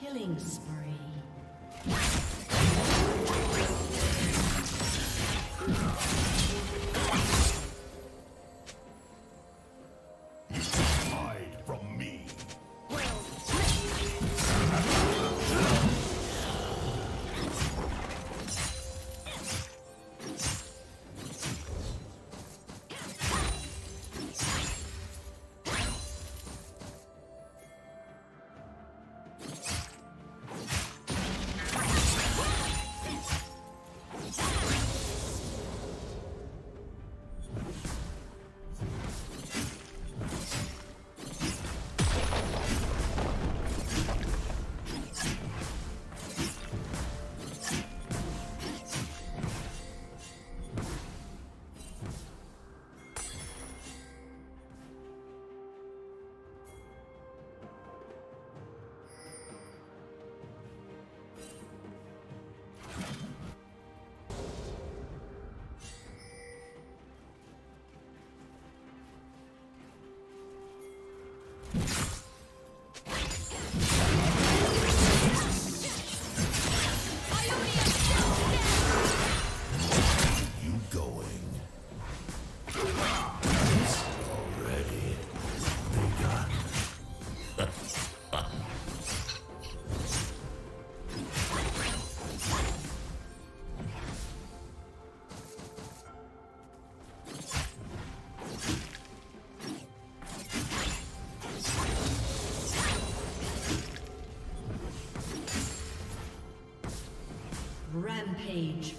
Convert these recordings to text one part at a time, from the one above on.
Killing spree. Rampage.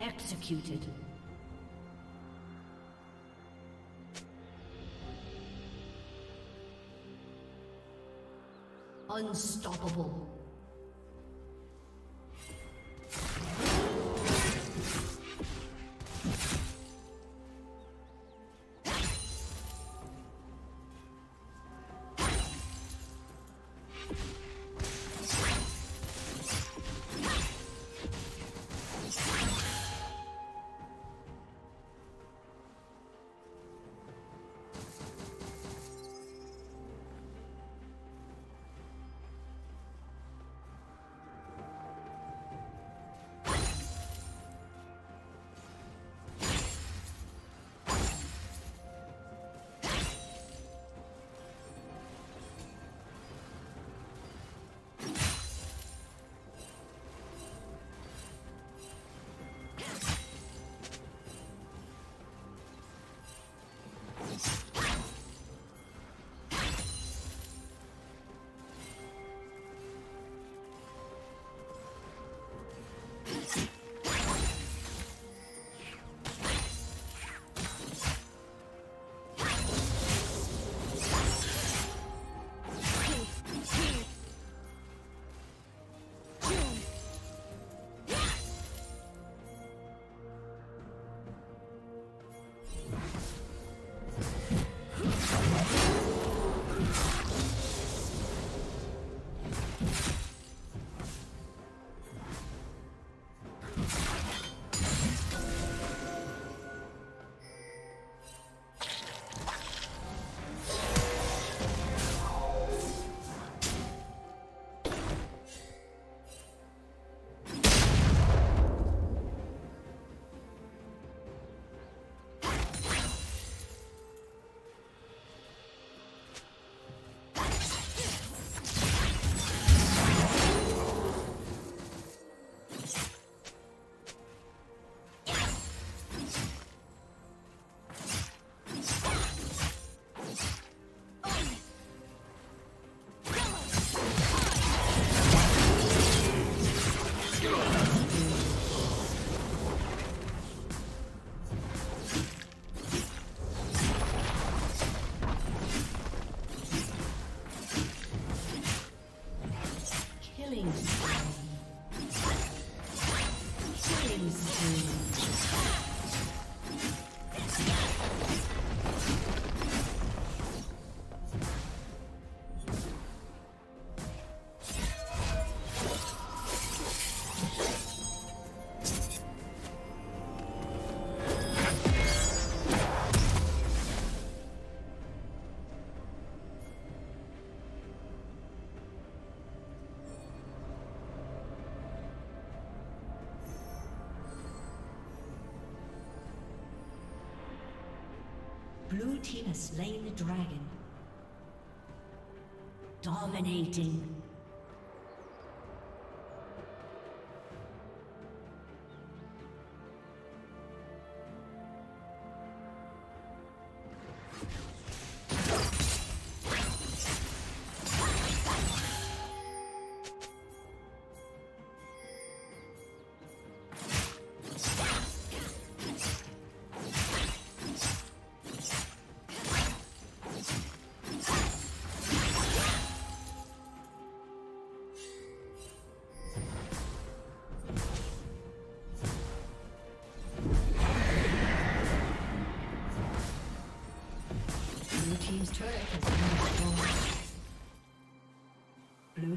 Executed. Unstoppable. Blue team has slain the dragon. Dominating. Blue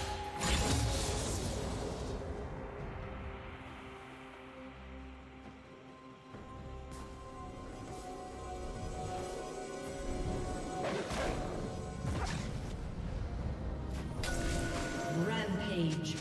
Rampage.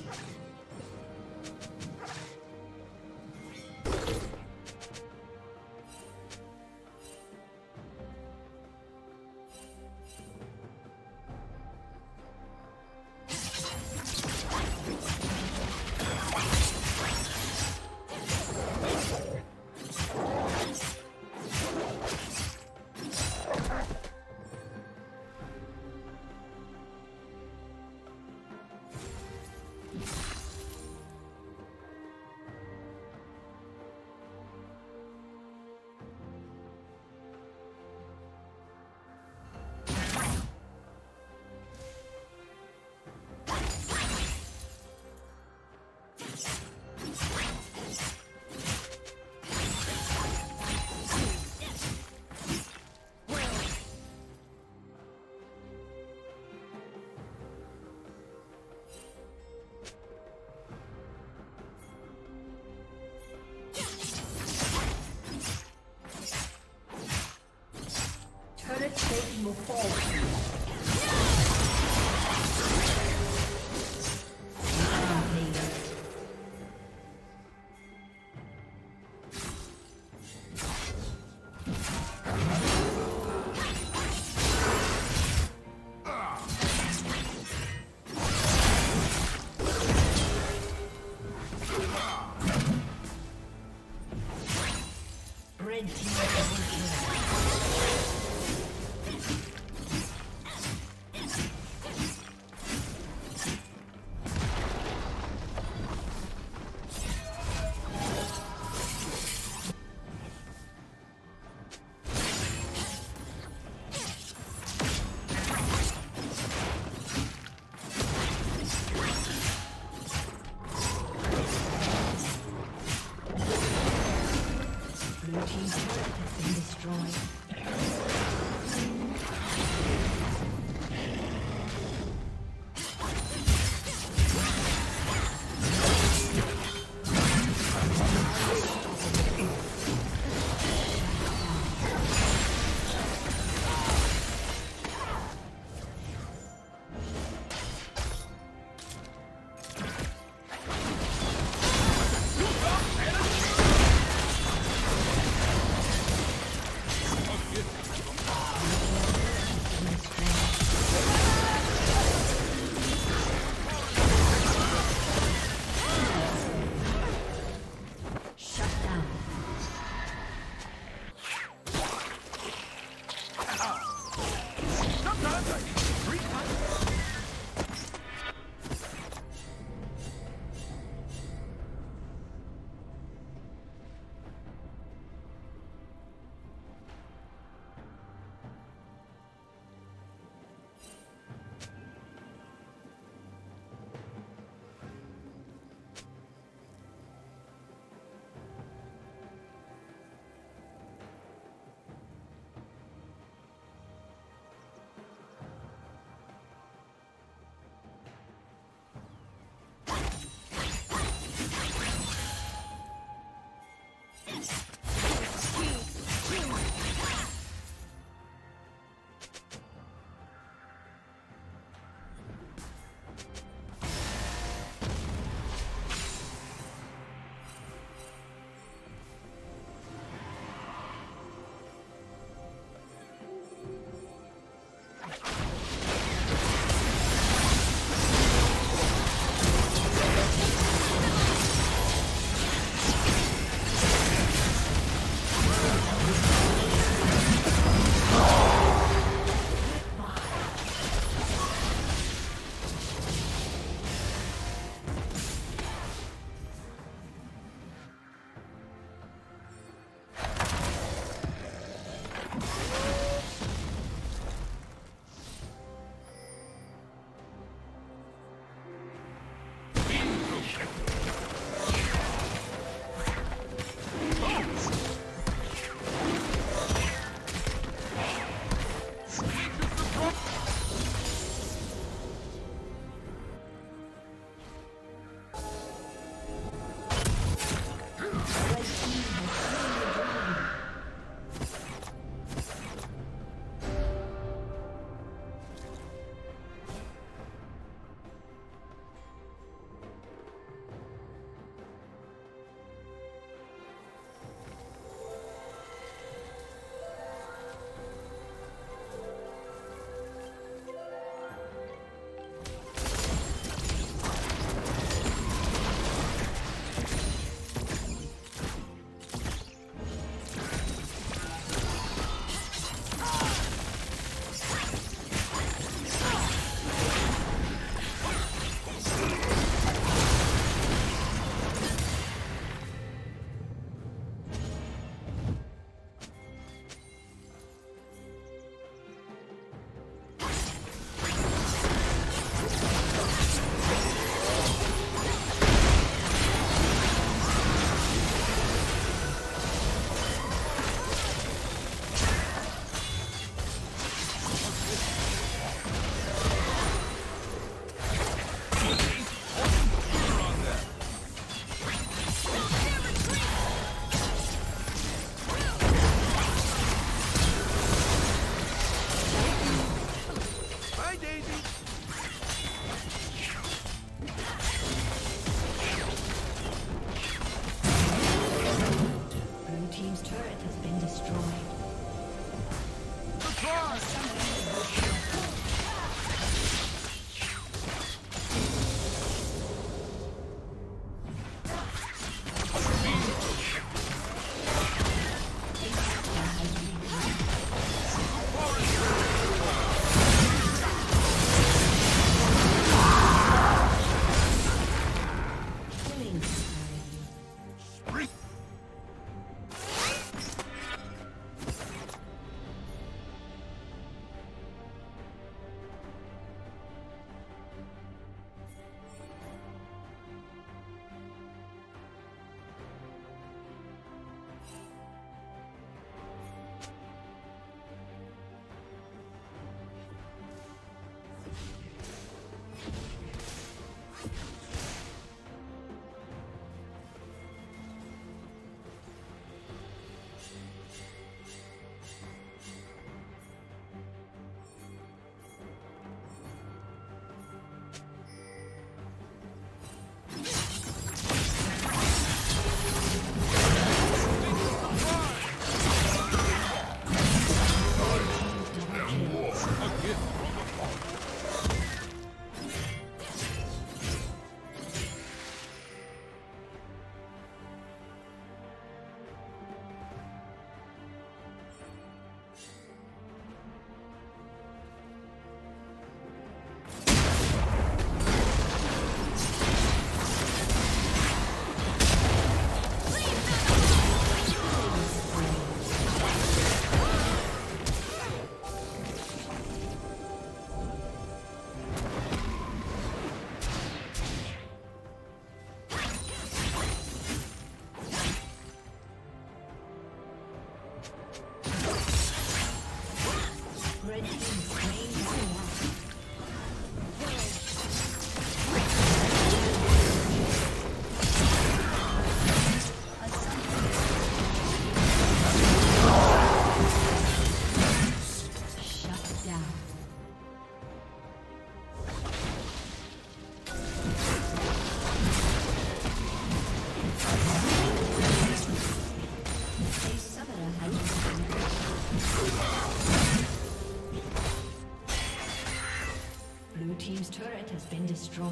has been destroyed.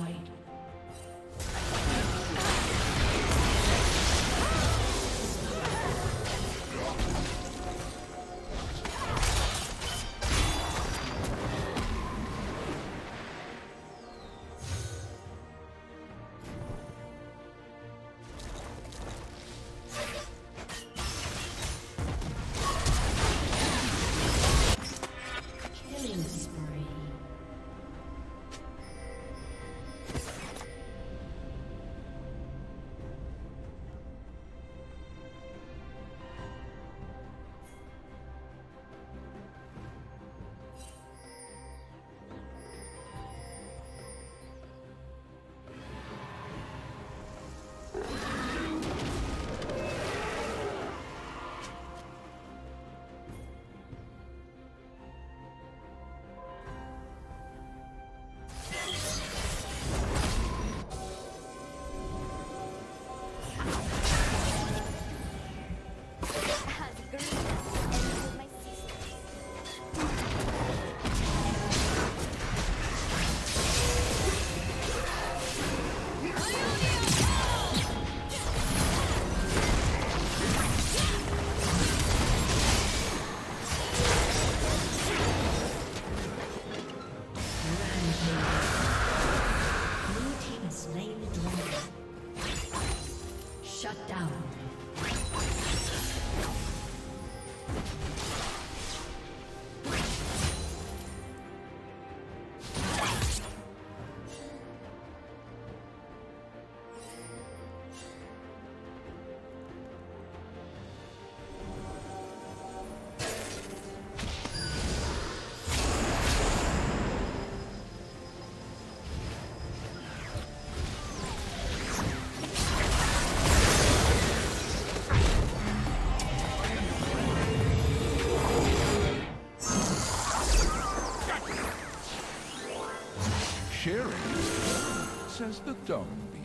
Says the dumb beetle.